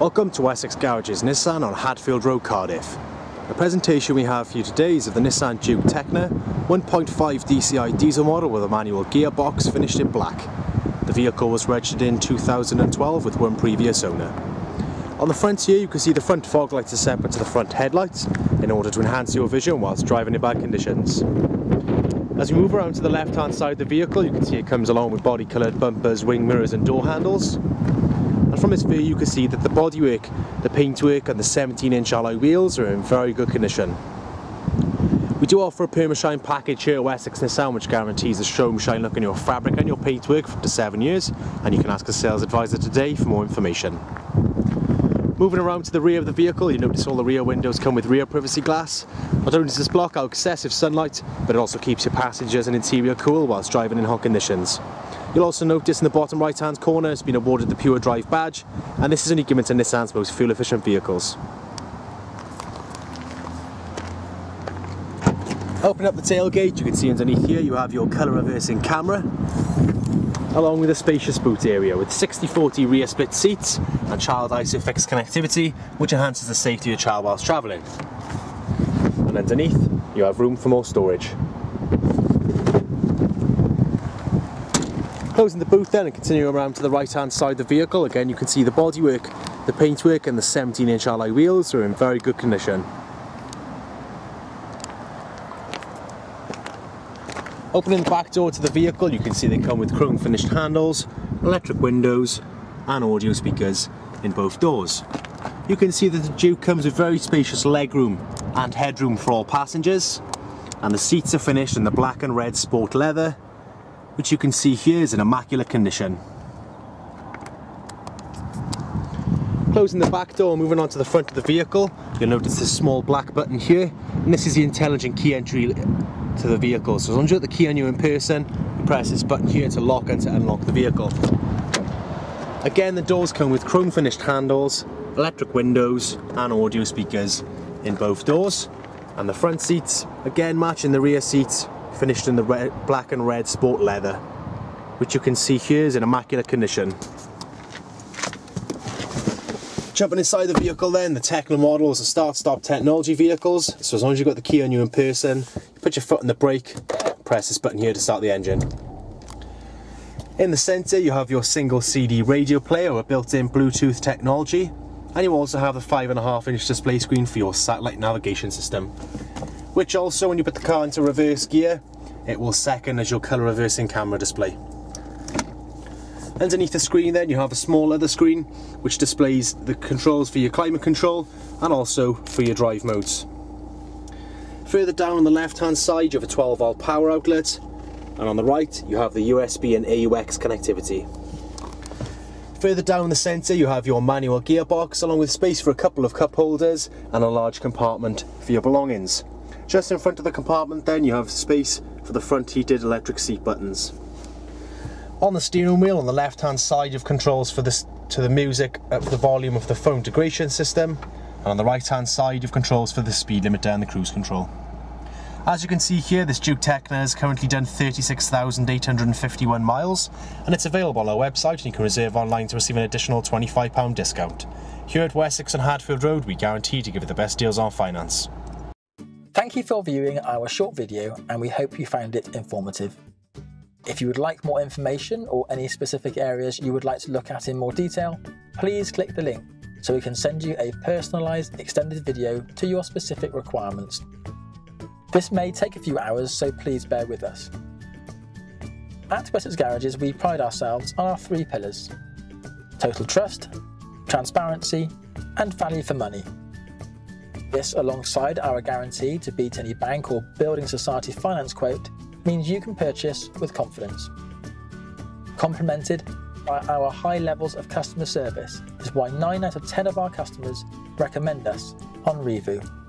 Welcome to Essex Garages Nissan on Hadfield Road, Cardiff. The presentation we have for you today is of the Nissan Juke Tekna 1.5 DCI diesel model with a manual gearbox finished in black. The vehicle was registered in 2012 with one previous owner. On the front here you can see the front fog lights are separate to the front headlights in order to enhance your vision whilst driving in bad conditions. As we move around to the left hand side of the vehicle you can see it comes along with body coloured bumpers, wing mirrors and door handles. And from this view you can see that the bodywork, the paintwork and the 17-inch alloy wheels are in very good condition. We do offer a Permashine package here at Wessex Nissan which guarantees a showroom-shine look in your fabric and your paintwork for up to 7 years, and you can ask a sales advisor today for more information. Moving around to the rear of the vehicle, you notice all the rear windows come with rear privacy glass. Not only does this block out excessive sunlight, but it also keeps your passengers and interior cool whilst driving in hot conditions. You'll also notice in the bottom right hand corner it's been awarded the Pure Drive badge, and this is only given to Nissan's most fuel efficient vehicles. Open up the tailgate, you can see underneath here you have your colour reversing camera, along with a spacious boot area with 60-40 rear split seats and child ISO-fix connectivity which enhances the safety of your child whilst travelling. And underneath you have room for more storage. Closing the boot then and continuing around to the right hand side of the vehicle, again you can see the bodywork, the paintwork and the 17-inch alloy wheels are in very good condition. Opening the back door to the vehicle you can see they come with chrome finished handles, electric windows and audio speakers in both doors. You can see that the Juke comes with very spacious legroom and headroom for all passengers, and the seats are finished in the black and red sport leather, which you can see here is in immaculate condition. Closing the back door, moving on to the front of the vehicle, you'll notice this small black button here, and this is the intelligent key entry to the vehicle. So as long as you have the key on you in person, you press this button here to lock and to unlock the vehicle. Again, the doors come with chrome finished handles, electric windows and audio speakers in both doors, and the front seats again matching the rear seats, finished in the black and red sport leather, which you can see here is in immaculate condition. Jumping inside the vehicle then, the Tekna model is a start-stop technology vehicles, so as long as you've got the key on you in person, you put your foot on the brake, press this button here to start the engine. In the centre you have your single CD radio player with built-in Bluetooth technology, and you also have the 5.5-inch display screen for your satellite navigation system, which also, when you put the car into reverse gear, it will second as your colour reversing camera display. Underneath the screen then you have a small leather screen which displays the controls for your climate control and also for your drive modes. Further down on the left hand side you have a 12-volt power outlet, and on the right you have the USB and AUX connectivity. Further down the centre you have your manual gearbox along with space for a couple of cup holders and a large compartment for your belongings. Just in front of the compartment then you have space for the front heated electric seat buttons. On the steering wheel on the left hand side you have controls for this to the music, up the volume of the phone degradation system, and on the right hand side you have controls for the speed limiter and the cruise control. As you can see here, this Juke Tekna has currently done 36,851 miles and it's available on our website, and you can reserve online to receive an additional £25 discount. Here at Wessex and Hadfield Road we guarantee to give you the best deals on finance. Thank you for viewing our short video, and we hope you found it informative. If you would like more information or any specific areas you would like to look at in more detail, please click the link so we can send you a personalised extended video to your specific requirements. This may take a few hours, so please bear with us. At Wessex Garages we pride ourselves on our 3 pillars: total trust, transparency and value for money. This, alongside our guarantee to beat any bank or building society finance quote, means you can purchase with confidence. Complemented by our high levels of customer service is why 9 out of 10 of our customers recommend us on Reevoo.